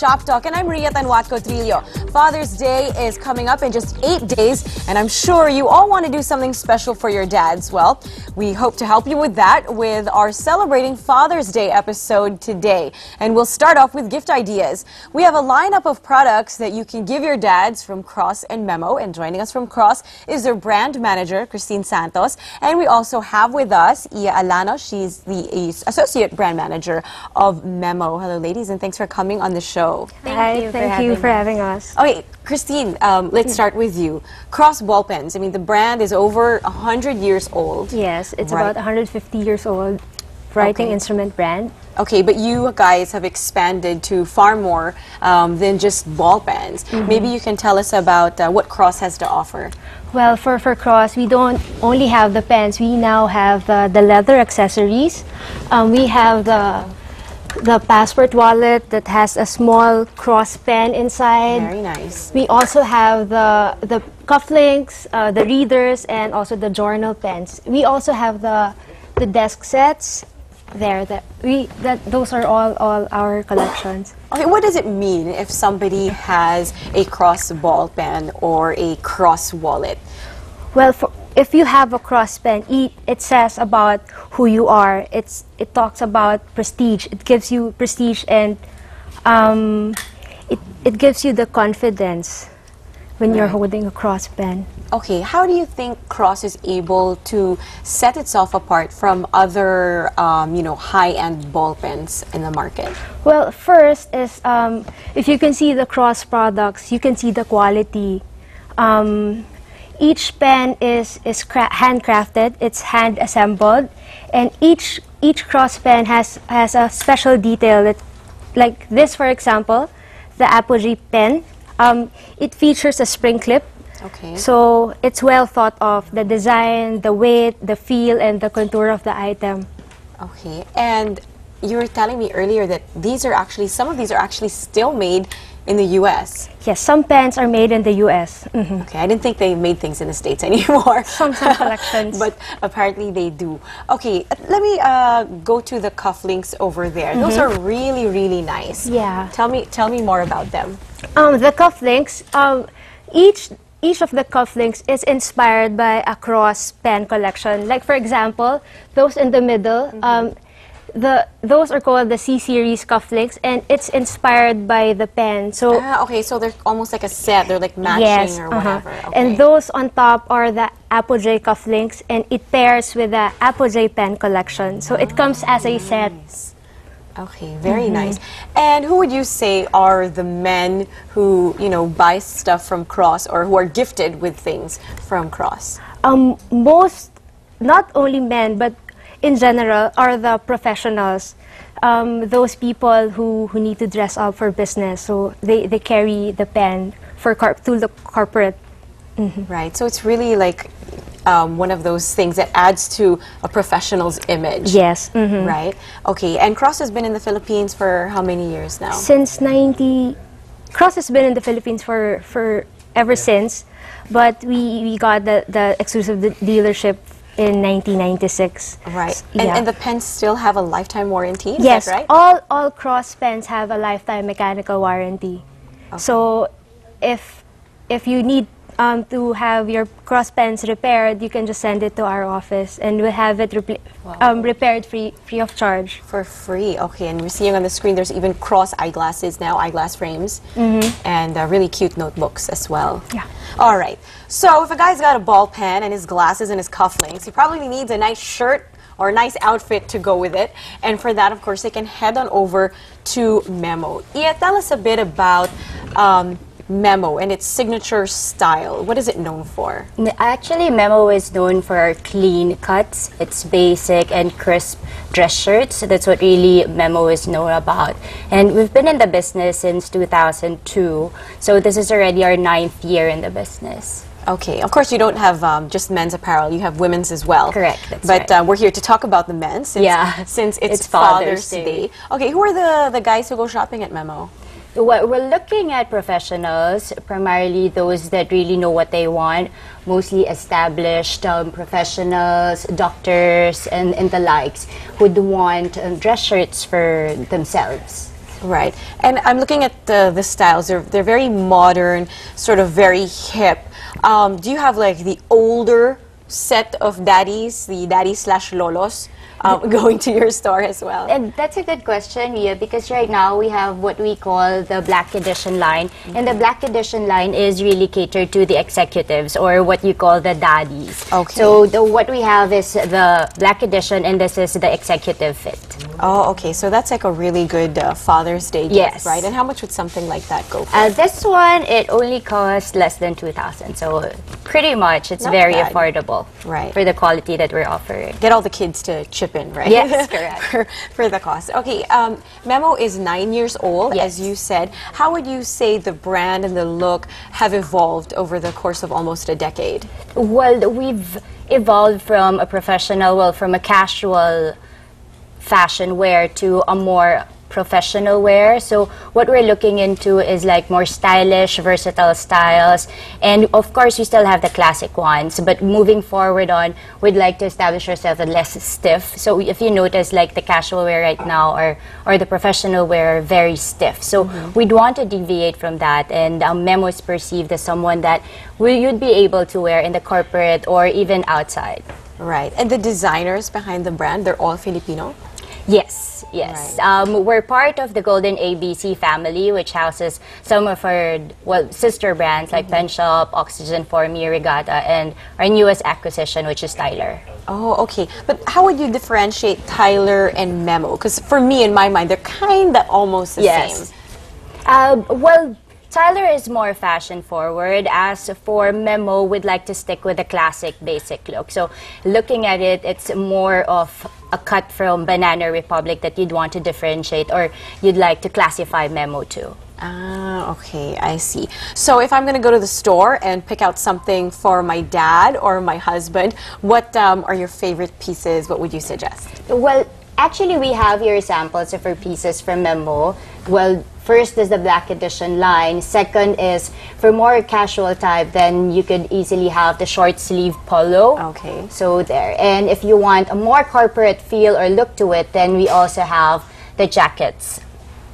Shop Talk, and I'm Ria Tanjuatco Trillo. Father's Day is coming up in just 8 days, and I'm sure you all want to do something special for your dads. Well, we hope to help you with that with our Celebrating Father's Day episode today. And we'll start off with gift ideas. We have a lineup of products that you can give your dads from Cross and Memo, and joining us from Cross is their brand manager, Kristin Santos, and we also have with us Ia Alano. She's the Associate Brand Manager of Memo. Hello, ladies, and thanks for coming on the show. Thank you for having us. Okay, Kristin, let's start with you. Cross ball pens. I mean, the brand is over 100 years old. Yes, it's about 150 years old. Writing instrument brand. Okay, but you guys have expanded to far more than just ball pens. Maybe you can tell us about what Cross has to offer. Well, for Cross, we don't only have the pens. We now have the leather accessories. We have the passport wallet that has a small Cross pen inside. Very nice. We also have the cufflinks, the readers, and also the journal pens. We also have the desk sets. Those are all our collections. Okay, what does it mean if somebody has a Cross ball pen or a Cross wallet? Well, if you have a Cross pen, it says about who you are. It talks about prestige. It gives you prestige, and it gives you the confidence when you're holding a Cross pen. Okay, how do you think Cross is able to set itself apart from other, high-end ball pens in the market? Well, first is if you can see the Cross products, you can see the quality. Each pen is handcrafted. It's hand assembled, and each Cross pen has a special detail. That, like this, for example, the Apogee pen. It features a spring clip, so it's well thought of, the design, the weight, the feel, and the contour of the item. Okay, and you were telling me earlier that these are actually, some of these are actually still made in the U.S. Yes, some pens are made in the U.S. Okay, I didn't think they made things in the States anymore. Some collections. But apparently they do. Okay, let me go to the cufflinks over there. Those are really, really nice. Yeah. Tell me more about them. The cufflinks, each of the cufflinks is inspired by a Cross pen collection. Like, for example, those in the middle, those are called the C-Series cufflinks, and it's inspired by the pen. So so they're almost like a set. They're like matching or whatever. Okay. And those on top are the Apogee cufflinks, and it pairs with the Apogee pen collection. So it comes as a set. Okay, very nice. And who would you say are the men who, buy stuff from Cross or who are gifted with things from Cross? Not only men, but in general, are the professionals. Those people who need to dress up for business. So they carry the pen to the corporate. Right, so it's really like one of those things that adds to a professional's image. Yes. Right? Okay, and Cross has been in the Philippines for how many years now? Cross has been in the Philippines for ever since, but we got the exclusive dealership in 1996. Right. So, and the pens still have a lifetime warranty? Yes. Right? All Cross pens have a lifetime mechanical warranty. Okay. So if you need to have your Cross pens repaired, you can just send it to our office, and we'll have it repaired free of charge. For free, okay. And we're seeing on the screen there's even Cross eyeglasses now, eyeglass frames, and really cute notebooks as well. Yeah. All right. So if a guy's got a ball pen and his glasses and his cufflinks, he probably needs a nice shirt or a nice outfit to go with it. And for that, of course, they can head on over to Memo. Ia, tell us a bit about Memo and its signature style. What is it known for? Actually, Memo is known for clean cuts. It's basic and crisp dress shirts. That's what really Memo is known about. And we've been in the business since 2002. So this is already our 9th year in the business. Okay, of course you don't have just men's apparel, you have women's as well. Correct, that's right. But we're here to talk about the men since it's Father's Day. Okay, who are the guys who go shopping at Memo? We're looking at professionals, primarily those that really know what they want, mostly established professionals, doctors, and the likes, who would want dress shirts for themselves. Right. And I'm looking at the styles. They're very modern, sort of very hip. Do you have like the older set of daddies, the daddy/lolos, going to your store as well? And that's a good question, Ria, because right now we have what we call the Black Edition line. Mm-hmm. And the Black Edition line is really catered to the executives, or what you call the daddies. Okay. So what we have is the Black Edition, and this is the executive fit. Oh, okay. So that's like a really good Father's Day gift, yes, right? And how much would something like that go for? This one, it only costs less than 2,000. So pretty much, it's not bad. Affordable, right, for the quality that we're offering. Get all the kids to chip in, right? Yes, correct. for the cost. Okay, Memo is 9 years old, yes, as you said. How would you say the brand and the look have evolved over the course of almost a decade? Well, we've evolved from a professional, well, from a casual fashion wear to a more professional wear. So what we're looking into is like more stylish, versatile styles, and of course you still have the classic ones, but moving forward on, we'd like to establish ourselves as less stiff. So if you notice, like the casual wear right now or the professional wear are very stiff, so mm-hmm, we'd want to deviate from that, and Memo is perceived as someone that you'd be able to wear in the corporate or even outside. Right. And the designers behind the brand, they're all Filipino? Yes, yes. Right. We're part of the Golden ABC family, which houses some of our sister brands like Pen Shop, Oxygen For Me, Regatta, and our newest acquisition, which is Tyler. Oh, okay. But how would you differentiate Tyler and Memo? Because for me, in my mind, they're kind of almost the same. Well, Tyler is more fashion forward. As for Memo, we'd like to stick with the classic basic look. So looking at it, it's more of a cut from Banana Republic that you'd want to differentiate, or you'd like to classify Memo to. Ah, okay, I see. So if I'm going to go to the store and pick out something for my dad or my husband, what are your favorite pieces? What would you suggest? Well, actually, we have here samples of our pieces from Memo. Well, first is the Black Edition line. Second is for more casual type, then you could easily have the short sleeve polo. Okay. So there. And if you want a more corporate feel or look to it, then we also have the jackets.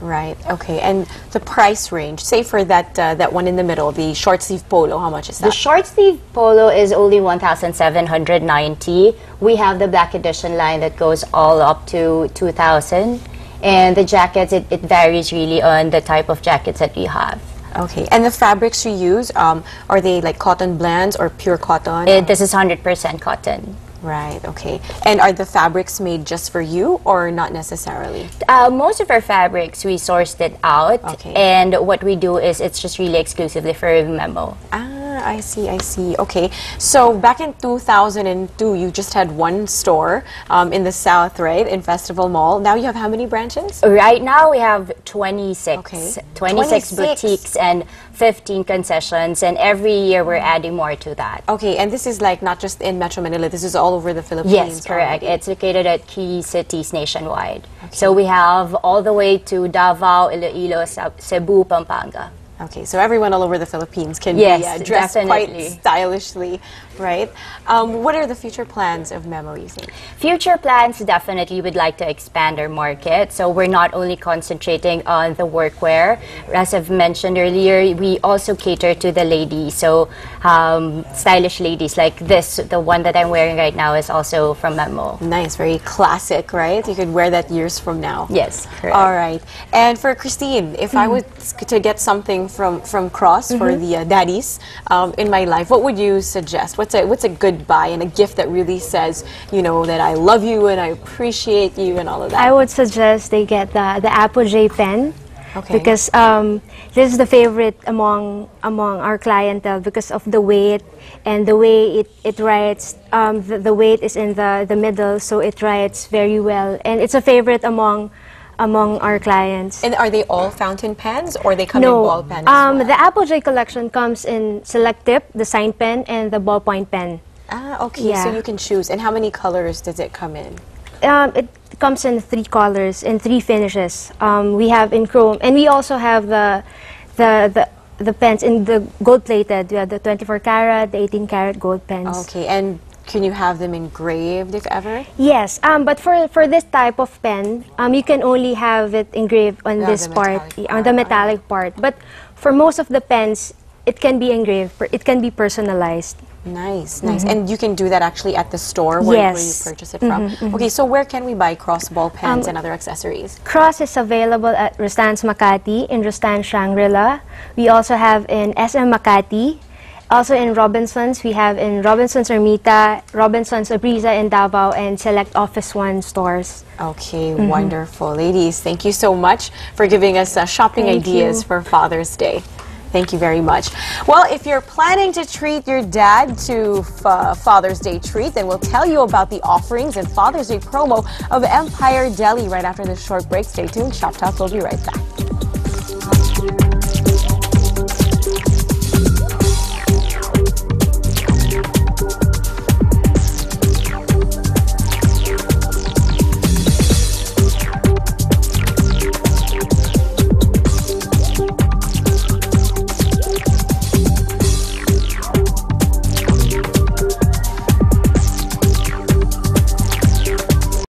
Right. Okay. And the price range, say for that one in the middle, the short sleeve polo, how much is that? The short sleeve polo is only 1,790. We have the Black Edition line that goes all up to 2,000, and the jackets it varies really on the type of jackets that we have. Okay. And the fabrics you use, are they like cotton blends or pure cotton? This is 100% cotton. Right, okay. And are the fabrics made just for you, or not necessarily? Most of our fabrics, we sourced it out. Okay. And what we do is it's just really exclusively for Memo. Ah, I see, I see. Okay. So back in 2002, you just had one store in the South, right, in Festival Mall. Now you have how many branches? Right now we have 26. Okay. 26 boutiques and 15 concessions, and every year we're adding more to that. Okay, and this is like not just in Metro Manila, this is all over the Philippines? Yes, correct. Already. It's located at key cities nationwide. Okay. So we have all the way to Davao, Iloilo, Cebu, Pampanga. Okay, so everyone all over the Philippines can be dressed quite stylishly, right? What are the future plans of Memo, you think? Future plans, definitely would like to expand our market. So we're not only concentrating on the workwear. As I've mentioned earlier, we also cater to the ladies. So stylish ladies like this, the one that I'm wearing right now is also from Memo. Nice, very classic, right? You could wear that years from now. Yes, correct. All right. And for Kristin, if I was to get something from Cross for the daddies in my life, what would you suggest? What's a good buy and a gift that really says, you know, that I love you and I appreciate you and all of that? I would suggest they get the Apogee pen. Okay. Because this is the favorite among our clientele because of the weight and the way it writes. The weight is in the middle, so it writes very well, and it's a favorite among our clients. And are they all fountain pens, or they come in ball pens? Well? The Apogee collection comes in select tip, the sign pen, and the ballpoint pen. Ah, okay. Yeah. So you can choose. And how many colors does it come in? It comes in 3 colors and 3 finishes. We have in chrome, and we also have the pens in the gold plated. We have the 24 karat, the 18 karat gold pens. Okay. And Can you have them engraved if ever? Yes, but for this type of pen, you can only have it engraved on this part, on the metallic part. But for most of the pens, it can be engraved. It can be personalized. Nice, nice. Mm-hmm. And you can do that actually at the store where you purchase it from. Mm-hmm, mm-hmm. Okay, so where can we buy Cross ball pens and other accessories? Cross is available at Rustan's Makati, in Rustan's Shangri-La. We also have in SM Makati. Also in Robinsons, we have in Robinsons Ermita, Robinsons Obriza in Davao, and select Office One stores. Okay, mm-hmm. Wonderful. Ladies, thank you so much for giving us shopping ideas for Father's Day. Thank you very much. Well, if you're planning to treat your dad to Father's Day treat, then we'll tell you about the offerings and Father's Day promo of Empire Deli right after this short break. Stay tuned. Shop Talk will be right back.